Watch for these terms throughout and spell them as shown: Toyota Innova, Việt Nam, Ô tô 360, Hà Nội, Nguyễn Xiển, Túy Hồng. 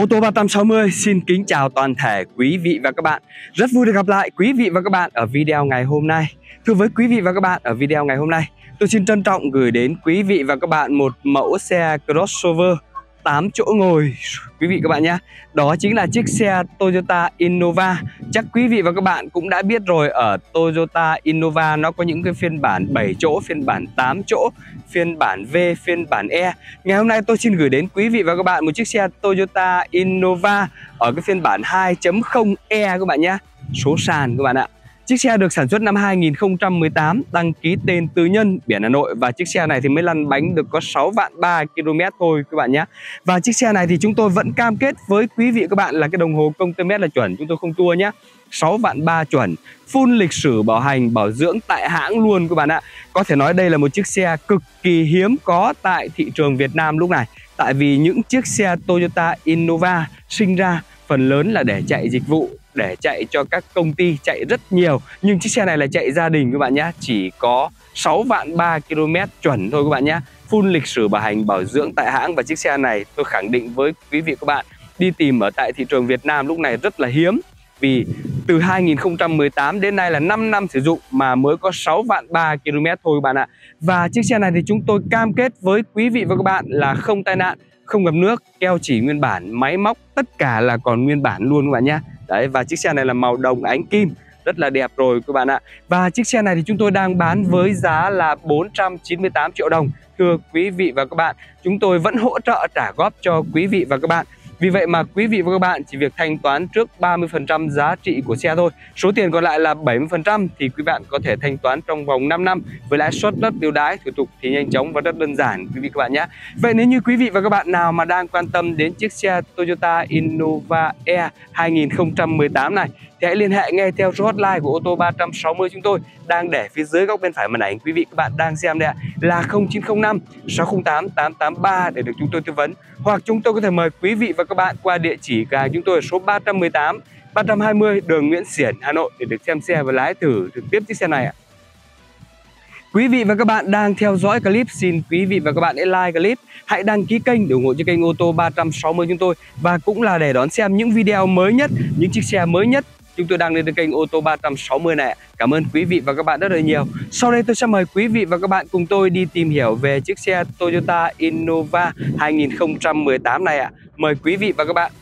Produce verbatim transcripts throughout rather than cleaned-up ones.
Ô tô ba sáu không xin kính chào toàn thể quý vị và các bạn. Rất vui được gặp lại quý vị và các bạn ở video ngày hôm nay. Thưa với quý vị và các bạn, ở video ngày hôm nay tôi xin trân trọng gửi đến quý vị và các bạn một mẫu xe crossover tám chỗ ngồi quý vị các bạn nhé. Đó chính là chiếc xe Toyota Innova. Chắc quý vị và các bạn cũng đã biết rồi, ở Toyota Innova nó có những cái phiên bản bảy chỗ, phiên bản tám chỗ, phiên bản V, phiên bản E. Ngày hôm nay tôi xin gửi đến quý vị và các bạn một chiếc xe Toyota Innova ở cái phiên bản hai chấm không E các bạn nhé. Số sàn các bạn ạ. Chiếc xe được sản xuất năm hai nghìn không trăm mười tám, đăng ký tên tư nhân, biển Hà Nội. Và chiếc xe này thì mới lăn bánh được có sáu vạn ba ki lô mét thôi các bạn nhé. Và chiếc xe này thì chúng tôi vẫn cam kết với quý vị các bạn là cái đồng hồ công tơ mét là chuẩn, chúng tôi không tua nhé. Sáu vạn ba chuẩn, full lịch sử bảo hành, bảo dưỡng tại hãng luôn các bạn ạ. Có thể nói đây là một chiếc xe cực kỳ hiếm có tại thị trường Việt Nam lúc này. Tại vì những chiếc xe Toyota Innova sinh ra phần lớn là để chạy dịch vụ, để chạy cho các công ty, chạy rất nhiều. Nhưng chiếc xe này là chạy gia đình các bạn nhé. Chỉ có sáu vạn ba ki lô mét chuẩn thôi các bạn nhé. Full lịch sử bảo hành, bảo dưỡng tại hãng. Và chiếc xe này tôi khẳng định với quý vị các bạn, đi tìm ở tại thị trường Việt Nam lúc này rất là hiếm. Vì từ hai nghìn không trăm mười tám đến nay là năm năm sử dụng mà mới có sáu vạn ba ki lô mét thôi các bạn ạ. Và chiếc xe này thì chúng tôi cam kết với quý vị và các bạn là không tai nạn, không ngập nước, keo chỉ nguyên bản, máy móc tất cả là còn nguyên bản luôn các bạn nhé. Đấy, và chiếc xe này là màu đồng ánh kim, rất là đẹp rồi các bạn ạ. Và chiếc xe này thì chúng tôi đang bán với giá là bốn trăm chín mươi tám triệu đồng. Thưa quý vị và các bạn, chúng tôi vẫn hỗ trợ trả góp cho quý vị và các bạn. Vì vậy mà quý vị và các bạn chỉ việc thanh toán trước ba mươi phần trăm giá trị của xe thôi. Số tiền còn lại là bảy mươi phần trăm thì quý bạn có thể thanh toán trong vòng năm năm với lãi suất rất ưu đãi, thủ tục thì nhanh chóng và rất đơn giản quý vị các bạn nhé. Vậy nếu như quý vị và các bạn nào mà đang quan tâm đến chiếc xe Toyota Innova E hai nghìn không trăm mười tám này thì hãy liên hệ ngay theo số hotline của Ô tô ba sáu không chúng tôi đang để phía dưới góc bên phải màn ảnh quý vị các bạn đang xem đây ạ, là không chín không năm sáu không tám tám tám ba để được chúng tôi tư vấn. Hoặc chúng tôi có thể mời quý vị và các bạn qua địa chỉ cửa hàng chúng tôi ở số ba một tám, ba hai không đường Nguyễn Xiển, Hà Nội để được xem xe và lái thử trực tiếp chiếc xe này ạ. Quý vị và các bạn đang theo dõi clip, xin quý vị và các bạn hãy like clip, hãy đăng ký kênh để ủng hộ cho kênh Ô tô ba sáu không chúng tôi. Và cũng là để đón xem những video mới nhất, những chiếc xe mới nhất chúng tôi đang lên trên kênh Ô tô ba sáu không này. Cảm ơn quý vị và các bạn rất là nhiều. Sau đây tôi sẽ mời quý vị và các bạn cùng tôi đi tìm hiểu về chiếc xe Toyota Innova hai nghìn không trăm mười tám này ạ. Mời quý vị và các bạn.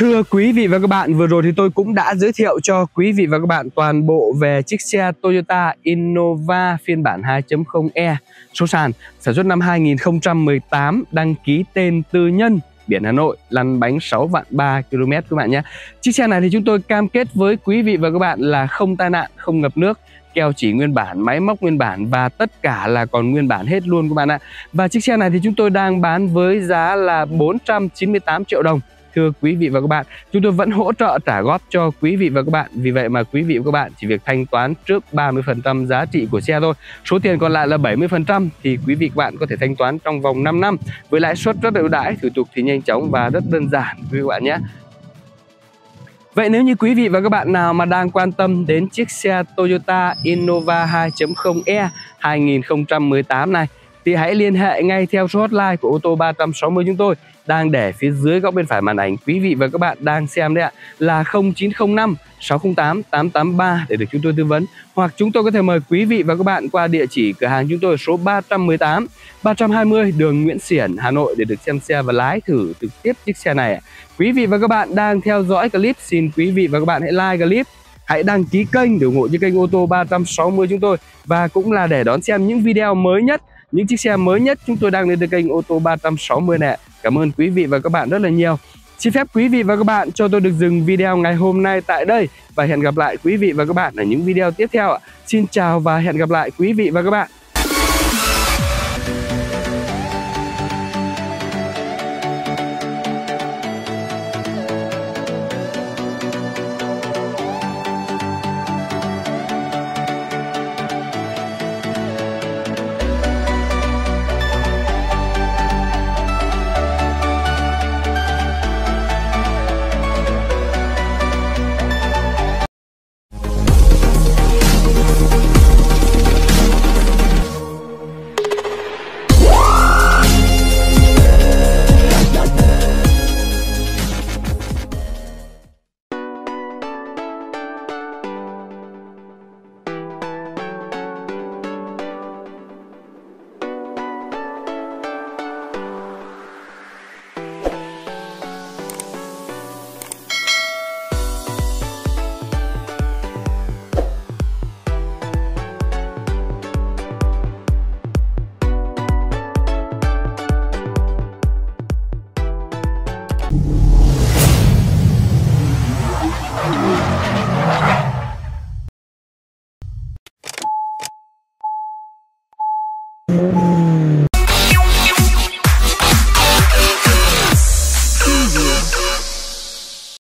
Thưa quý vị và các bạn, vừa rồi thì tôi cũng đã giới thiệu cho quý vị và các bạn toàn bộ về chiếc xe Toyota Innova phiên bản hai chấm không e, số sàn sản xuất năm hai nghìn không trăm mười tám, đăng ký tên tư nhân, biển Hà Nội, lăn bánh sáu vạn ba ki lô mét các bạn nhé. Chiếc xe này thì chúng tôi cam kết với quý vị và các bạn là không tai nạn, không ngập nước, keo chỉ nguyên bản, máy móc nguyên bản và tất cả là còn nguyên bản hết luôn các bạn ạ. Và chiếc xe này thì chúng tôi đang bán với giá là bốn trăm chín mươi tám triệu đồng. Thưa quý vị và các bạn, chúng tôi vẫn hỗ trợ trả góp cho quý vị và các bạn. Vì vậy mà quý vị và các bạn chỉ việc thanh toán trước ba mươi phần trăm giá trị của xe thôi. Số tiền còn lại là bảy mươi phần trăm thì quý vị và các bạn có thể thanh toán trong vòng năm năm với lãi suất rất ưu đãi, thủ tục thì nhanh chóng và rất đơn giản quý vị và các bạn nhé. Vậy nếu như quý vị và các bạn nào mà đang quan tâm đến chiếc xe Toyota Innova hai chấm không e hai nghìn không trăm mười tám này thì hãy liên hệ ngay theo số hotline của Ô tô ba sáu không chúng tôi đang để phía dưới góc bên phải màn ảnh quý vị và các bạn đang xem đấy ạ, là không chín không năm sáu không tám tám tám ba để được chúng tôi tư vấn, hoặc chúng tôi có thể mời quý vị và các bạn qua địa chỉ cửa hàng chúng tôi số ba trăm mười tám ba trăm hai mươi đường Nguyễn Xiển, Hà Nội để được xem xe và lái thử trực tiếp chiếc xe này ạ. Quý vị và các bạn đang theo dõi clip, xin quý vị và các bạn hãy like clip, hãy đăng ký kênh để ủng hộ cho kênh Ô tô ba sáu không chúng tôi, và cũng là để đón xem những video mới nhất, những chiếc xe mới nhất chúng tôi đang lên trên kênh Ô tô ba sáu không này. Cảm ơn quý vị và các bạn rất là nhiều. Xin phép quý vị và các bạn cho tôi được dừng video ngày hôm nay tại đây và hẹn gặp lại quý vị và các bạn ở những video tiếp theo ạ. Xin chào và hẹn gặp lại quý vị và các bạn.